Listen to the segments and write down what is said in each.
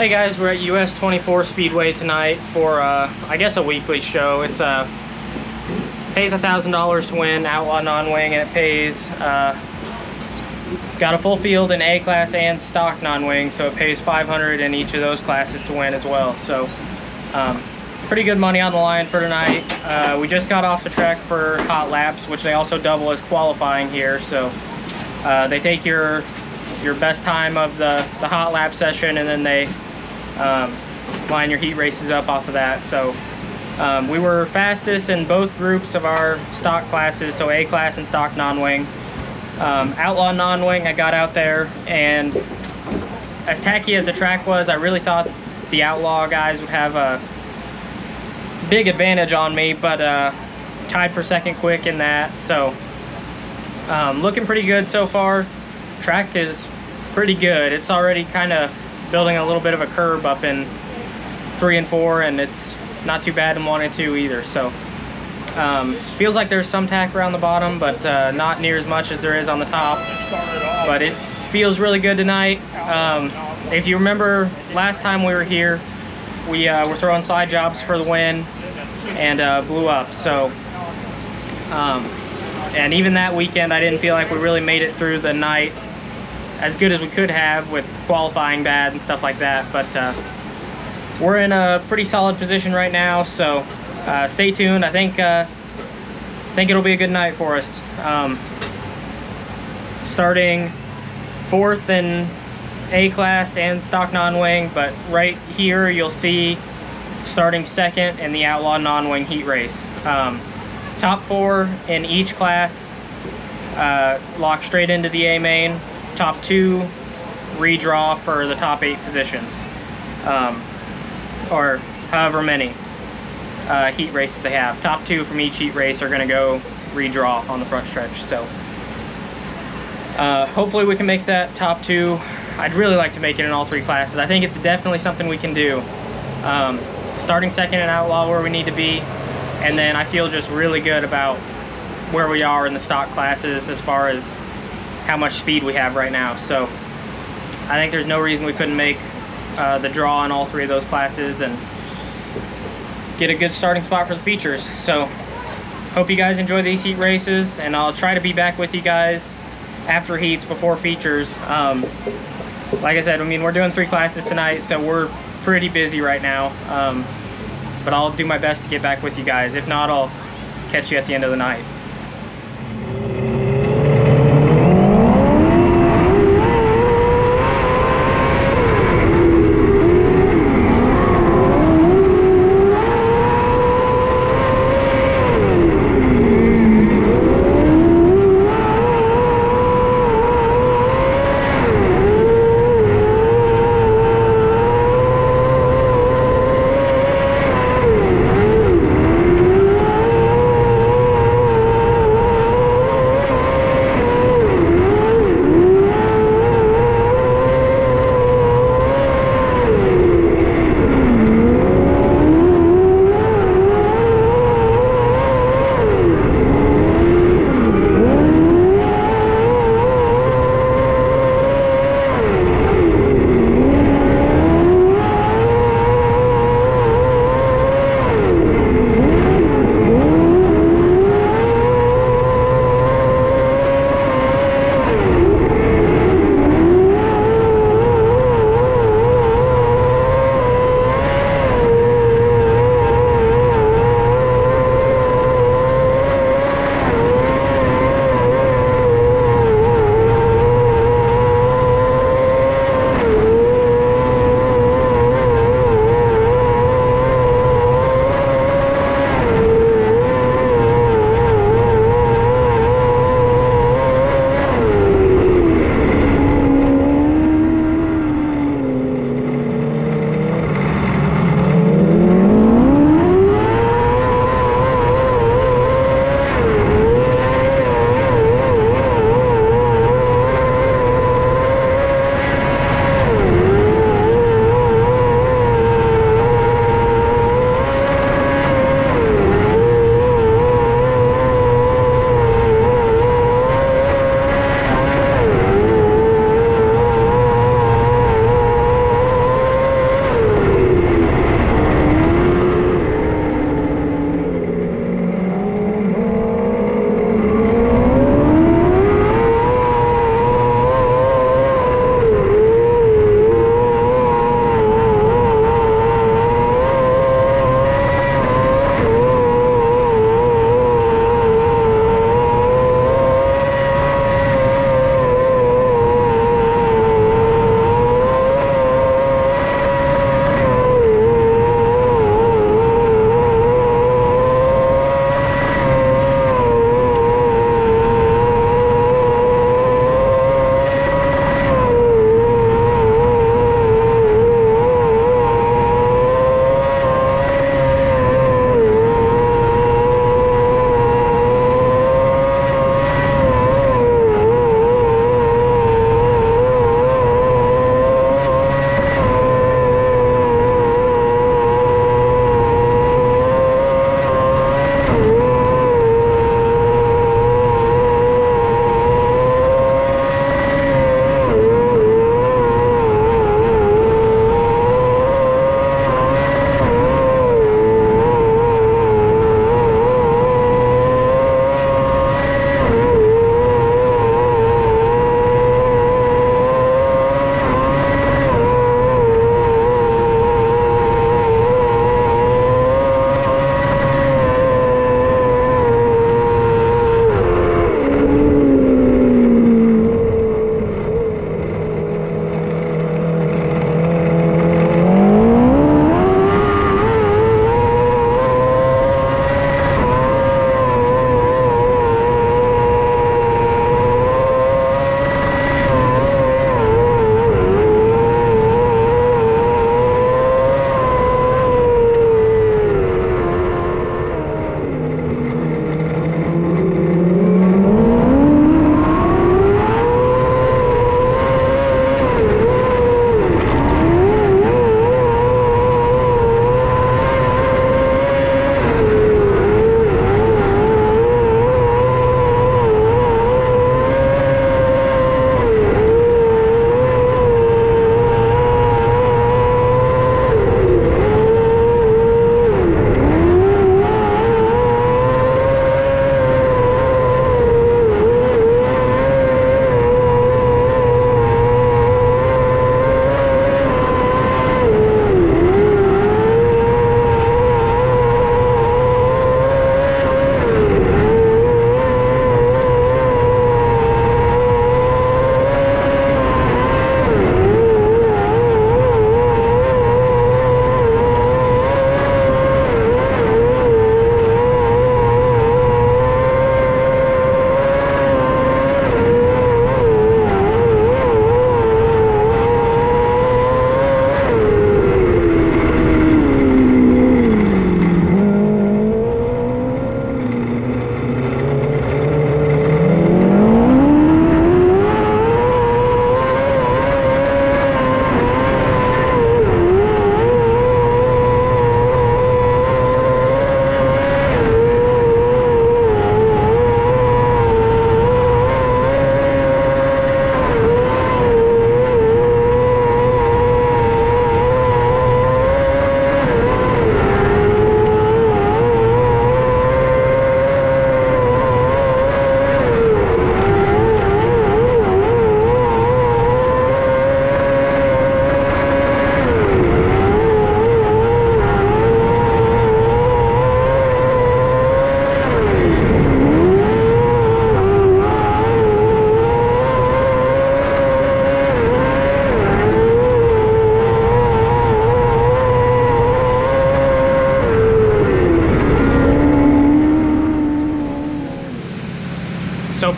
Hey guys, we're at US 24 Speedway tonight for, I guess, a weekly show. It's pays $1,000 to win, outlaw non-wing, and it pays, got a full field in A-class and stock non-wing, so it pays $500 in each of those classes to win as well. So, pretty good money on the line for tonight. We just got off the track for hot laps, which they also double as qualifying here, so they take your best time of the hot lap session, and then they line your heat races up off of that. So we were fastest in both groups of our stock classes, so A class and stock non-wing. Outlaw non-wing, I got out there, and as tacky as the track was, I really thought the outlaw guys would have a big advantage on me, but tied for second quick in that. So looking pretty good so far. Track is pretty good. It's already kind of building a little bit of a curb up in 3 and 4, and it's not too bad in 1 and 2 either. So feels like there's some tack around the bottom, but not near as much as there is on the top. But it feels really good tonight. If you remember last time we were here, we were throwing slide jobs for the win and blew up. So and even that weekend, I didn't feel like we really made it through the night as good as we could have, with qualifying bad and stuff like that. But we're in a pretty solid position right now, so stay tuned. I think it'll be a good night for us. Starting 4th in A-class and stock non-wing, but right here you'll see starting 2nd in the outlaw non-wing heat race. Top 4 in each class lock straight into the A main. Top 2 redraw for the top 8 positions, or however many heat races they have. Top 2 from each heat race are going to go redraw on the front stretch. So hopefully we can make that top 2. I'd really like to make it in all 3 classes. I think it's definitely something we can do. Starting 2nd in outlaw, where we need to be, and then I feel just really good about where we are in the stock classes as far as how much speed we have right now. So I think there's no reason we couldn't make the draw in all 3 of those classes and get a good starting spot for the features. So hope you guys enjoy these heat races, and I'll try to be back with you guys after heats, before features. Like I said, I mean, we're doing 3 classes tonight, so we're pretty busy right now. But I'll do my best to get back with you guys. If not, I'll catch you at the end of the night.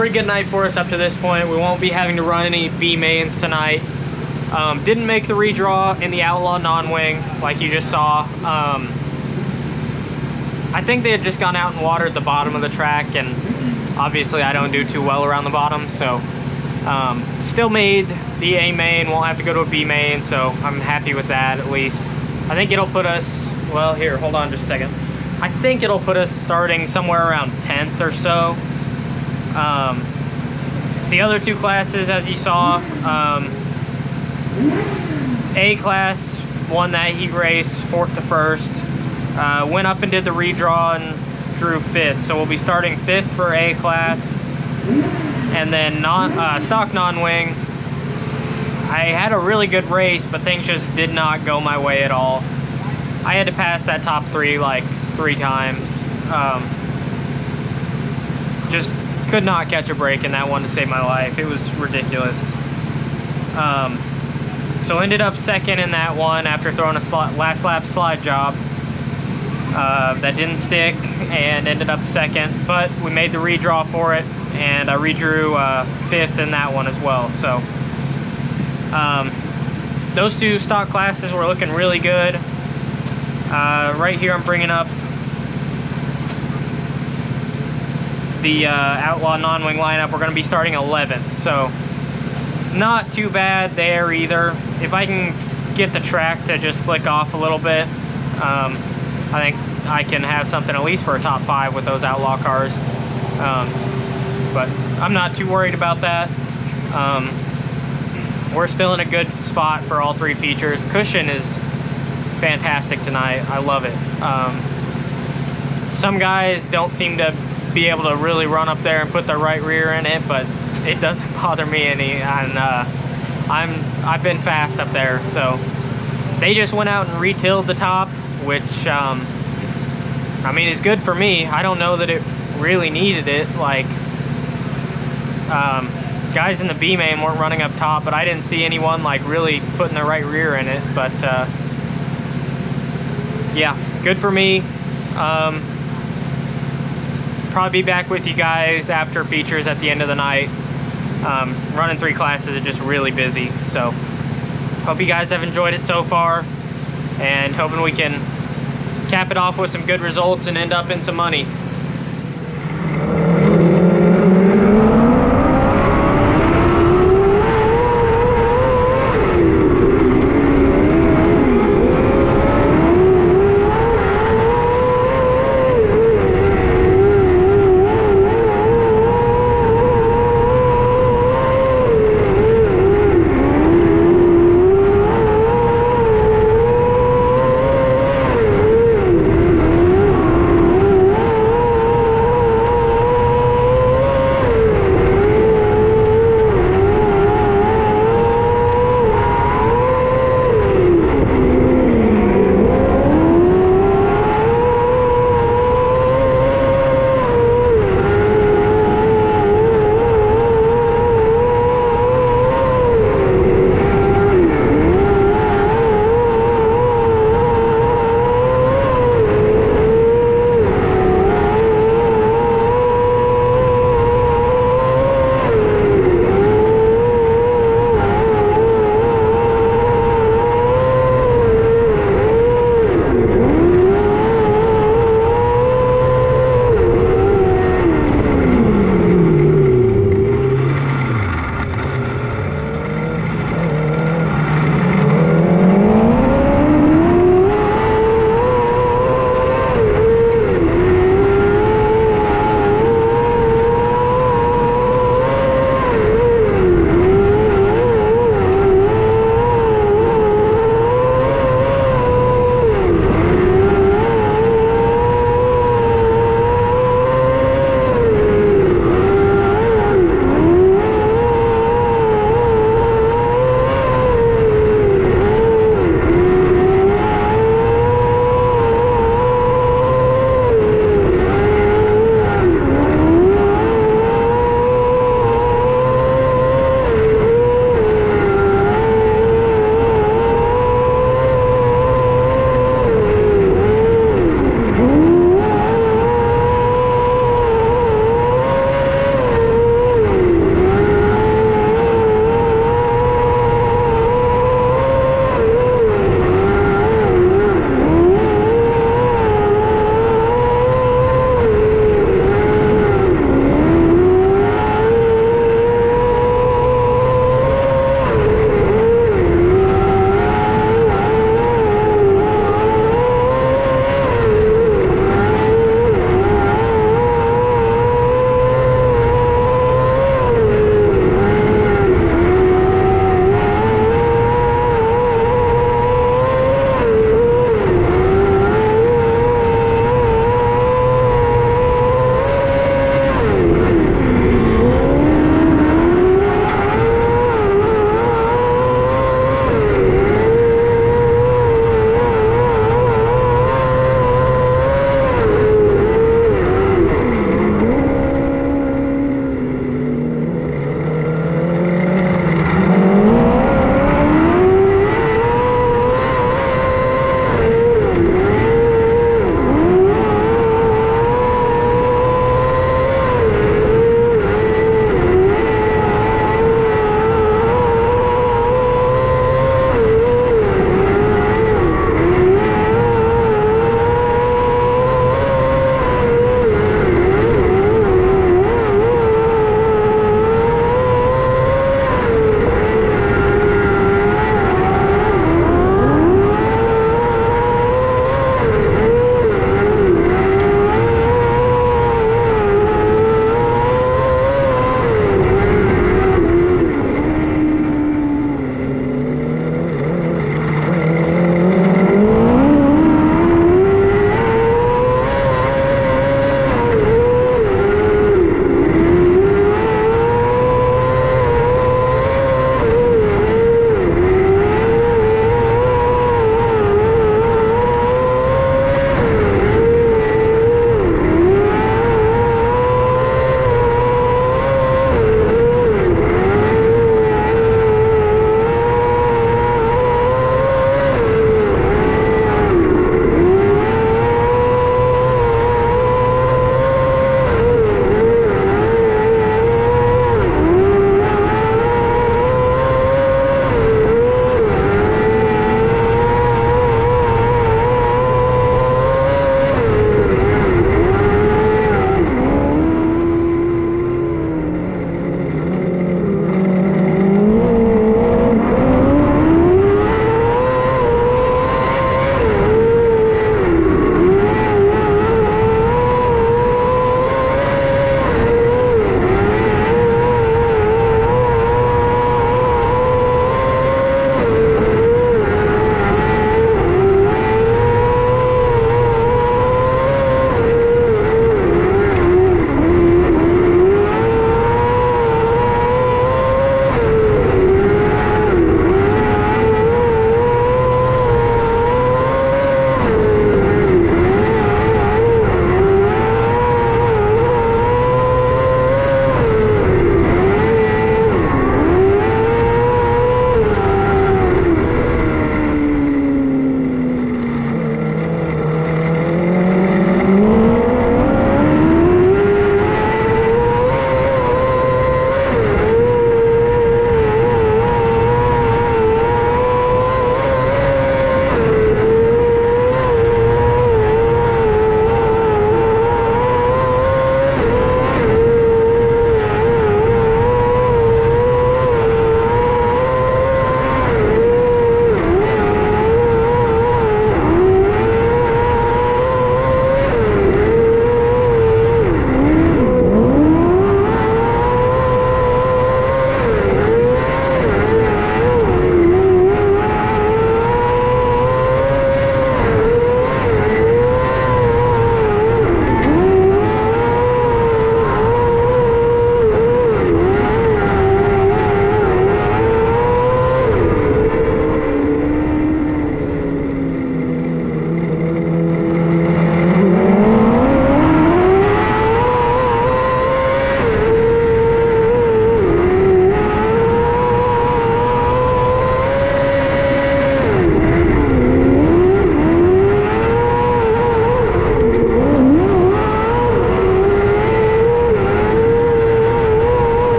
pretty good night for us up to this point. We won't be having to run any B mains tonight. Didn't make the redraw in the Outlaw non-wing like you just saw. I think they had just gone out and watered the bottom of the track, and obviously I don't do too well around the bottom, so still made the A main, won't have to go to a B main, so I'm happy with that at least. I think it'll put us, well, here, hold on just a second. I think it'll put us starting somewhere around 10th or so. The other two classes, as you saw, A class won that heat race 4th to 1st. Went up and did the redraw and drew 5th, so we'll be starting 5th for A class, and then stock non-wing. I had a really good race, but things just did not go my way at all. I had to pass that top three like 3 times. Just could not catch a break in that one to save my life. It was ridiculous. So ended up 2nd in that one after throwing a last lap slide job. That didn't stick and ended up 2nd, but we made the redraw for it, and I redrew 5th in that one as well. So those two stock classes were looking really good. Right here I'm bringing up the Outlaw non-wing lineup. We're going to be starting 11th, so not too bad there either. If I can get the track to just slick off a little bit, I think I can have something at least for a top 5 with those Outlaw cars. But I'm not too worried about that. We're still in a good spot for all 3 features. Cushion is fantastic tonight. I love it. Some guys don't seem to be able to really run up there and put their right rear in it, but it doesn't bother me any. And I've been fast up there. So they just went out and retilled the top, which I mean is good for me. I don't know that it really needed it. Like guys in the B main weren't running up top, but I didn't see anyone like really putting their right rear in it. But yeah, good for me. Probably be back with you guys after features at the end of the night. Running 3 classes is just really busy, so hope you guys have enjoyed it so far, and hoping we can cap it off with some good results and end up in some money.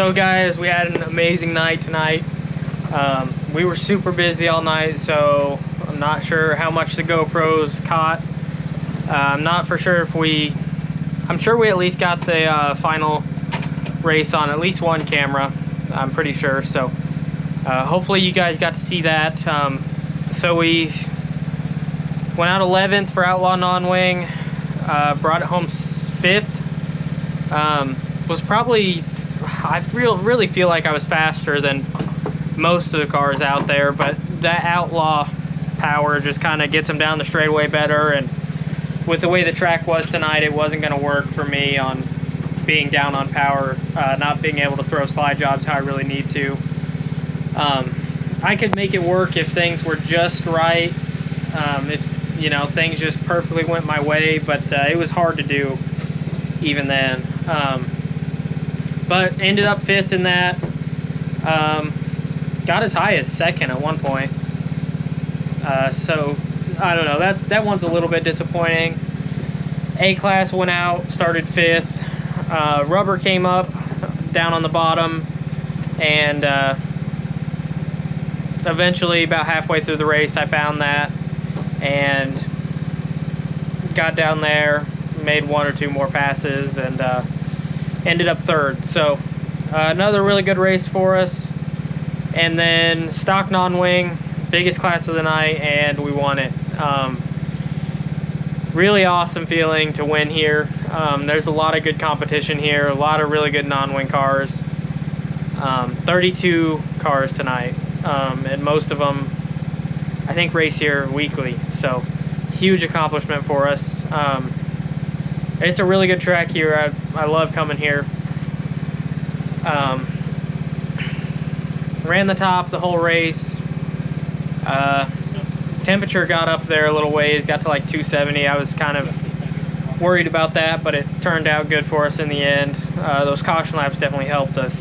So guys, we had an amazing night tonight. We were super busy all night, so I'm not sure how much the GoPros caught. I'm not for sure if we, I'm sure we at least got the final race on at least one camera. I'm pretty sure, so hopefully you guys got to see that. So we went out 11th for Outlaw Non-Wing, brought it home 5th. Was probably, I really feel like I was faster than most of the cars out there, but that Outlaw power just kind of gets them down the straightaway better, and with the way the track was tonight, it wasn't going to work for me on being down on power, not being able to throw slide jobs how I really need to. I could make it work if things were just right, if, you know, things just perfectly went my way, but it was hard to do even then. But ended up 5th in that. Got as high as 2nd at one point. So I don't know, that one's a little bit disappointing. A-Class went out, started 5th. Rubber came up down on the bottom, and eventually about halfway through the race I found that and got down there, made one or two more passes, and ended up 3rd. So another really good race for us. And then stock non-wing, biggest class of the night, and we won it. Really awesome feeling to win here. There's a lot of good competition here, a lot of really good non-wing cars. 32 cars tonight, and most of them I think race here weekly, so huge accomplishment for us. It's a really good track here. I love coming here. Ran the top the whole race. Temperature got up there a little ways, got to like 270. I was kind of worried about that, but it turned out good for us in the end. Those caution laps definitely helped us.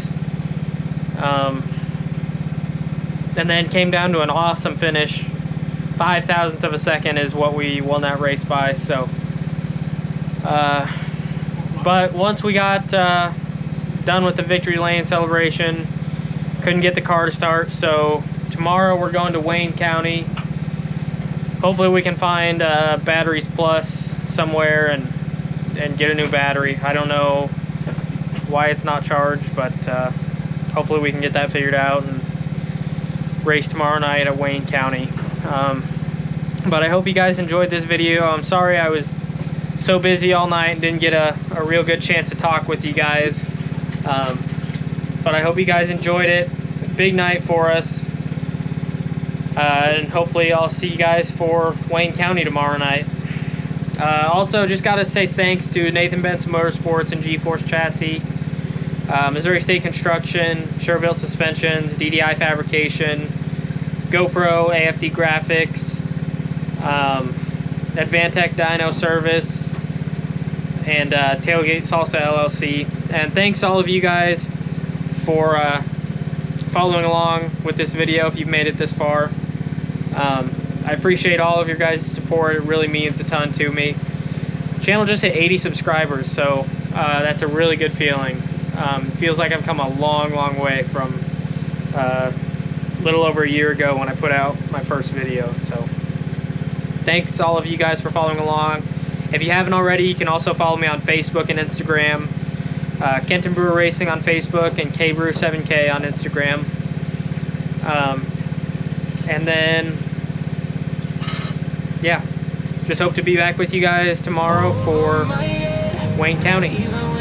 And then came down to an awesome finish. 0.005 of a second is what we won that race by, so. But once we got done with the victory lane celebration, couldn't get the car to start, so tomorrow we're going to Wayne County. Hopefully we can find Batteries Plus somewhere and get a new battery. I don't know why it's not charged, but hopefully we can get that figured out and race tomorrow night at Wayne County. But I hope you guys enjoyed this video. I'm sorry I was so busy all night and didn't get a real good chance to talk with you guys. But I hope you guys enjoyed it. Big night for us. And hopefully I'll see you guys for Wayne County tomorrow night. Also, just got to say thanks to Nathan Benson Motorsports and G-Force Chassis, Missouri State Construction, Sherville Suspensions, DDI Fabrication, GoPro, AFD Graphics, Advantec Dino Service, and Tailgate Salsa LLC. And thanks to all of you guys for following along with this video if you've made it this far. I appreciate all of your guys' support. It really means a ton to me. Channel just hit 80 subscribers, so that's a really good feeling. Feels like I've come a long way from a little over a year ago when I put out my first video. So thanks to all of you guys for following along. If you haven't already, you can also follow me on Facebook and Instagram. Kenton Brewer Racing on Facebook and KBrewer7K on Instagram. And then, yeah, just hope to be back with you guys tomorrow for Wayne County.